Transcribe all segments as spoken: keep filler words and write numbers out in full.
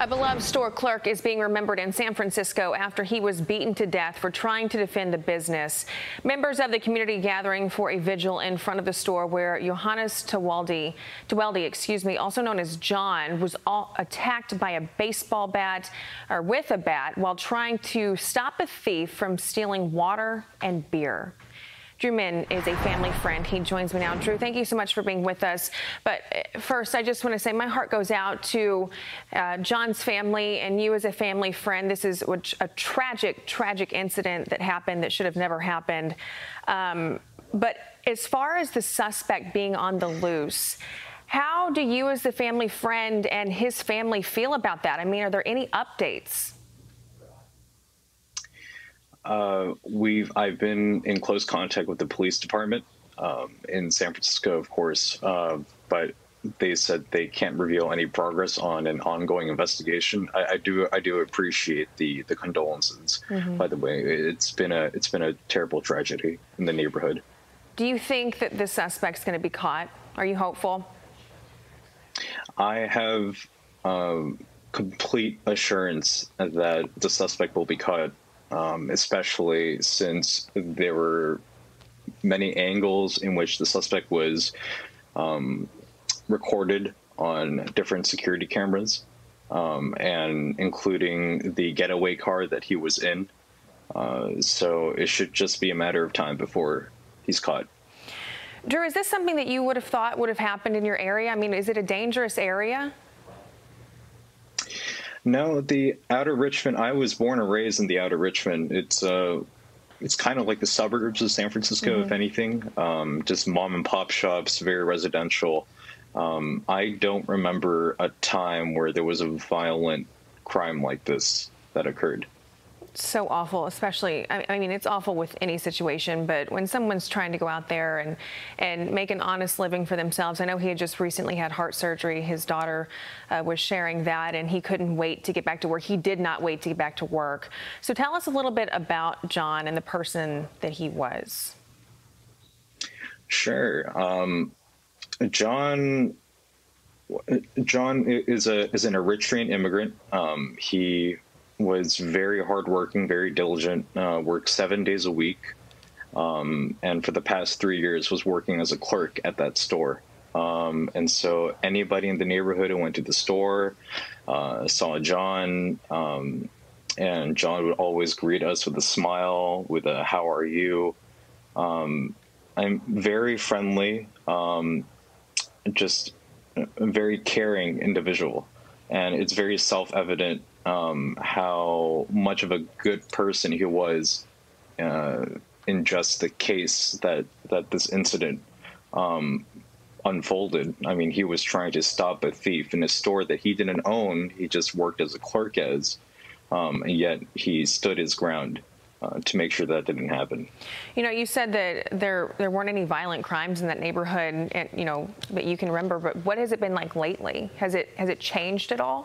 A beloved store clerk is being remembered in San Francisco after he was beaten to death for trying to defend a business. Members of the community gathering for a vigil in front of the store where Yowhannes Tewolde, Tewolde, excuse me, also known as John, was all attacked by a baseball bat or with a bat while trying to stop a thief from stealing water and beer. Drew Min is a family friend. He joins me now. Drew, thank you so much for being with us. But first, I just want to say my heart goes out to uh, John's family and you as a family friend. This is a tragic, tragic incident that happened that should have never happened. Um, but as far as the suspect being on the loose, how do you as the family friend and his family feel about that? I mean, are there any updates? Uh, we've, I've been in close contact with the police department um, in San Francisco, of course, uh, but they said they can't reveal any progress on an ongoing investigation. I, I do, I do appreciate the the condolences. Mm-hmm. By the way, it's been a it's been a terrible tragedy in the neighborhood. Do you think that the suspect's going to be caught? Are you hopeful? I have um, complete assurance that the suspect will be caught. Um, especially since there were many angles in which the suspect was um, recorded on different security cameras, um, and including the getaway car that he was in. Uh, so it should just be a matter of time before he's caught. Drew, is this something that you would have thought would have happened in your area? I mean, is it a dangerous area? No, the Outer Richmond. I was born and raised in the Outer Richmond. It's uh, it's kind of like the suburbs of San Francisco, mm-hmm. if anything. Um, just mom and pop shops, very residential. Um, I don't remember a time where there was a violent crime like this that occurred. So awful, especially. I, I mean, it's awful with any situation, but when someone's trying to go out there and and make an honest living for themselves. I know he had just recently had heart surgery. His daughter uh, was sharing that, and he couldn't wait to get back to work. He did not wait to get back to work. So tell us a little bit about John and the person that he was. Sure, um, John. John is a is an Eritrean immigrant. Um, he. was very hardworking, very diligent, uh, worked seven days a week, um, and for the past three years was working as a clerk at that store. Um, and so anybody in the neighborhood who went to the store uh, saw John, um, and John would always greet us with a smile, with a "How are you?" Um, I'm very friendly, um, just a very caring individual, and it's very self-evident Um, how much of a good person he was uh, in just the case that, that this incident um, unfolded. I mean, he was trying to stop a thief in a store that he didn't own. He just worked as a clerk as, um, and yet he stood his ground uh, to make sure that didn't happen. You know, you said that there, there weren't any violent crimes in that neighborhood, and, you know, that you can remember, but what has it been like lately? Has it, has it changed at all?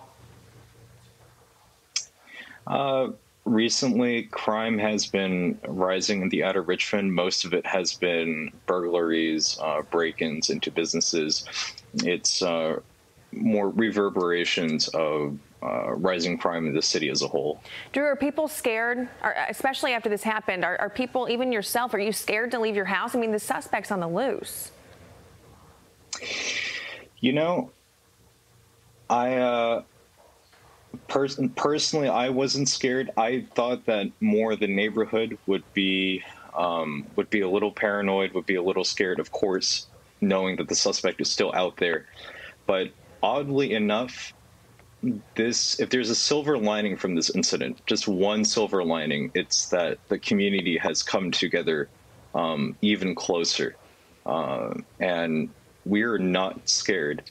Uh, recently, crime has been rising in the Outer Richmond. Most of it has been burglaries, uh, break-ins into businesses. It's uh, more reverberations of uh, rising crime in the city as a whole. Drew, are people scared, or, especially after this happened? Are, are people, even yourself, are you scared to leave your house? I mean, the suspect's on the loose. You know, I... Uh, Pers personally, I wasn't scared. I thought that more the neighborhood would be um, would be a little paranoid, would be a little scared, of course, knowing that the suspect is still out there. But oddly enough, this if there's a silver lining from this incident, just one silver lining, it's that the community has come together um, even closer. Uh, and we're not scared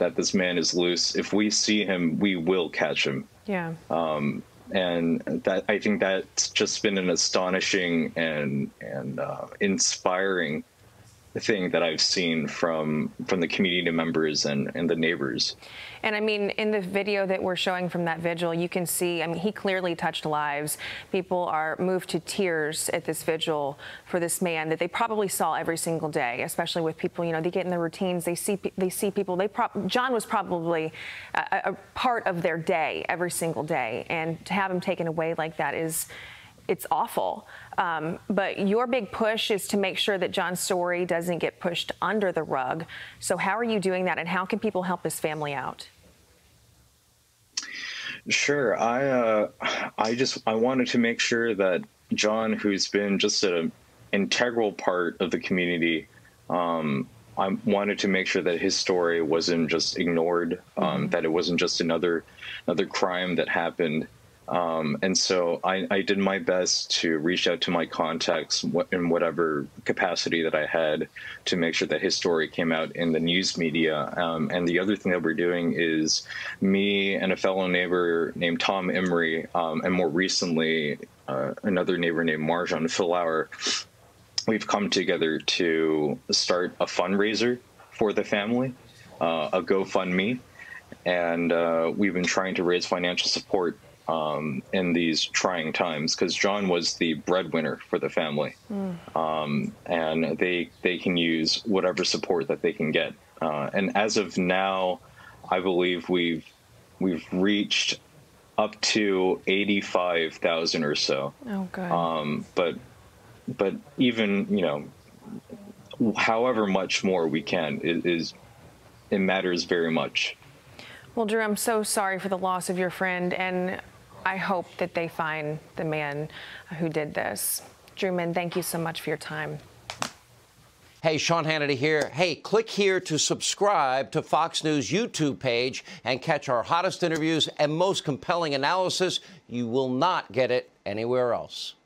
that this man is loose. If we see him, we will catch him. Yeah. Um, and that I think that's just been an astonishing and and uh, inspiring thing that I've seen from from the community members and, and the neighbors. And I mean, in the video that we're showing from that vigil, you can see, I mean, he clearly touched lives. People are moved to tears at this vigil for this man that they probably saw every single day, especially with people, you know, they get in their routines, they see they see people, they prob John was probably a, a part of their day every single day, and to have him taken away like that is, it's awful. Um, but your big push is to make sure that John's story doesn't get pushed under the rug. So how are you doing that, and how can people help this family out? Sure. I, uh, I just I wanted to make sure that John, who's been just an integral part of the community, um, I wanted to make sure that his story wasn't just ignored, um, mm-hmm. that it wasn't just another another crime that happened. Um, and so I, I did my best to reach out to my contacts in whatever capacity that I had to make sure that his story came out in the news media. Um, and the other thing that we're doing is me and a fellow neighbor named Tom Emery, um, and more recently, uh, another neighbor named Marjan Philhour, we've come together to start a fundraiser for the family, uh, a GoFundMe. And uh, we've been trying to raise financial support Um, in these trying times, because John was the breadwinner for the family, mm. um, and they they can use whatever support that they can get. Uh, and as of now, I believe we've we've reached up to eighty-five thousand or so. Oh, good. Um, but but even, you know, however much more we can is, is it matters very much. Well, Drew, I'm so sorry for the loss of your friend, and I hope that they find the man who did this. Drew Min, thank you so much for your time. Hey, Sean Hannity here. Hey, click here to subscribe to Fox News YouTube page and catch our hottest interviews and most compelling analysis. You will not get it anywhere else.